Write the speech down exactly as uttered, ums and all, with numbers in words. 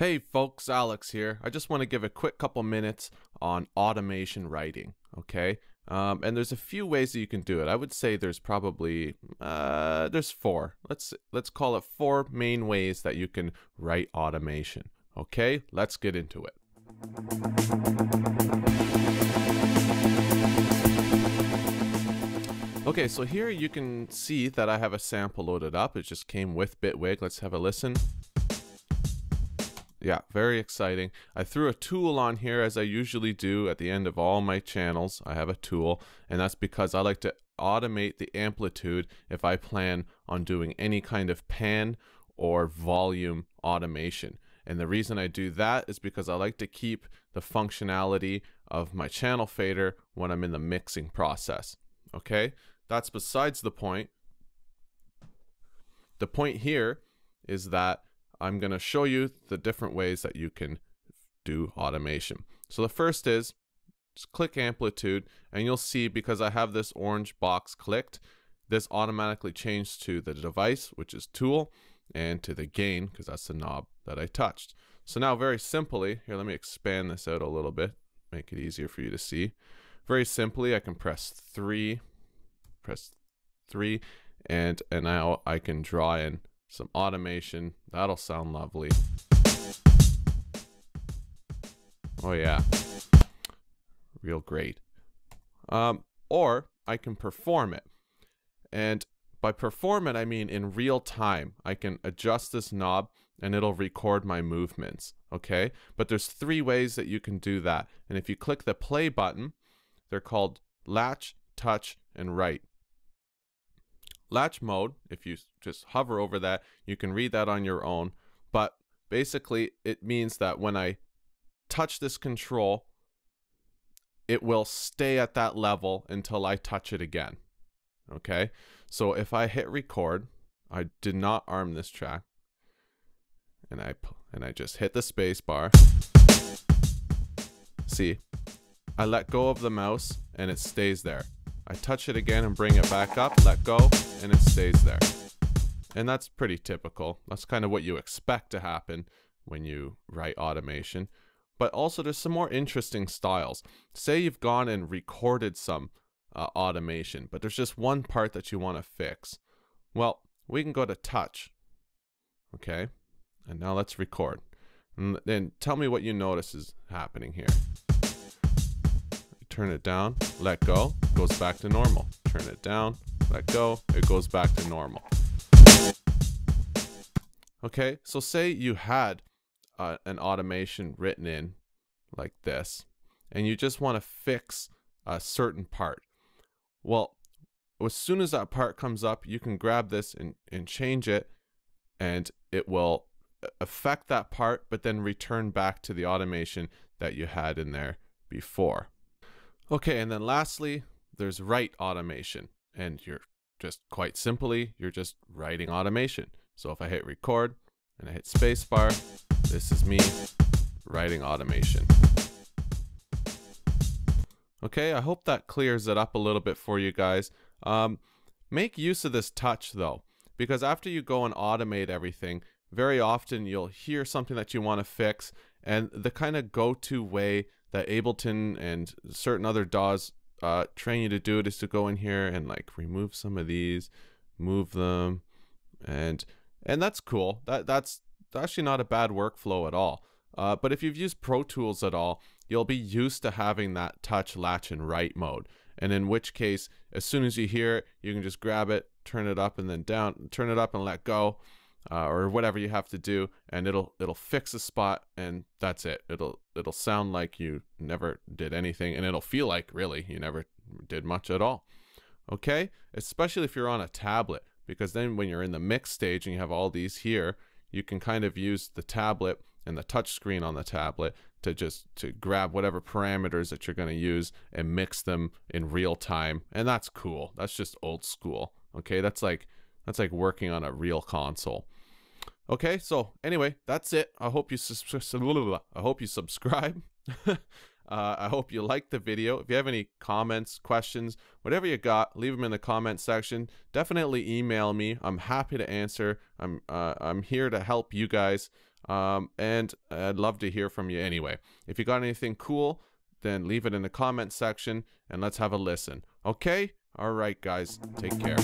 Hey folks, Alex here. I just want to give a quick couple minutes on automation writing, okay? Um, and there's a few ways that you can do it. I would say there's probably, uh, there's four. Let's, let's call it four main ways that you can write automation, okay? Let's get into it. Okay, so here you can see that I have a sample loaded up. It just came with Bitwig. Let's have a listen. Yeah, very exciting. I threw a tool on here as I usually do at the end of all my channels. I have a tool, and that's because I like to automate the amplitude if I plan on doing any kind of pan or volume automation. And the reason I do that is because I like to keep the functionality of my channel fader when I'm in the mixing process. Okay, that's besides the point. The point here is that I'm going to show you the different ways that you can do automation. So the first is just click amplitude, and you'll see, because I have this orange box clicked, this automatically changed to the device, which is tool, and to the gain, because that's the knob that I touched. So now, very simply, here, let me expand this out a little bit, make it easier for you to see. Very simply, I can press three, press three, and, and now I can draw in some automation. That'll sound lovely. Oh yeah, real great. Um, or I can perform it. And by perform it, I mean in real time. I can adjust this knob and it'll record my movements, okay? But there's three ways that you can do that. And if you click the play button, they're called latch, touch, and write. Latch mode, if you just hover over that, you can read that on your own, but basically it means that when I touch this control, it will stay at that level until I touch it again. Okay, so if I hit record, I did not arm this track, and I and I just hit the space bar. See, I let go of the mouse and it stays there. I touch it again and bring it back up, let go, and it stays there. And that's pretty typical. That's kind of what you expect to happen when you write automation. But also there's some more interesting styles. Say you've gone and recorded some uh, automation, but there's just one part that you want to fix. Well, we can go to touch. Okay, and now let's record. And then tell me what you notice is happening here. Turn it down, let go, goes back to normal. Turn it down, let go, it goes back to normal. Okay, so say you had uh, an automation written in like this, and you just want to fix a certain part. Well, as soon as that part comes up, you can grab this and, and change it, and it will affect that part, but then return back to the automation that you had in there before. Okay, and then lastly, there's write automation, and you're just quite simply, you're just writing automation. So if I hit record and I hit spacebar, this is me writing automation. Okay, I hope that clears it up a little bit for you guys. Um, make use of this touch though, because after you go and automate everything, very often you'll hear something that you want to fix, and the kind of go-to way that Ableton and certain other D A Ws uh, train you to do it is to go in here and like remove some of these, move them, and and that's cool. That that's actually not a bad workflow at all. Uh, but if you've used Pro Tools at all, you'll be used to having that touch, latch, and write mode. And in which case, as soon as you hear it, you can just grab it, turn it up, and then down, turn it up and let go. Uh, or whatever you have to do, and it'll it'll fix a spot, and that's it. It'll it'll sound like you never did anything, and it'll feel like really you never did much at all. Okay, especially if you're on a tablet, because then when you're in the mix stage and you have all these here, you can kind of use the tablet and the touch screen on the tablet to just to grab whatever parameters that you're going to use and mix them in real time, and that's cool. That's just old school. Okay, that's like That's like working on a real console. Okay, so anyway, that's it. I hope you I hope you subscribe. uh, I hope you like the video. If you have any comments, questions, whatever you got, leave them in the comment section. Definitely email me. I'm happy to answer. I'm uh, I'm here to help you guys. Um, and I'd love to hear from you anyway. If you got anything cool, then leave it in the comment section and let's have a listen. Okay? All right, guys. Take care.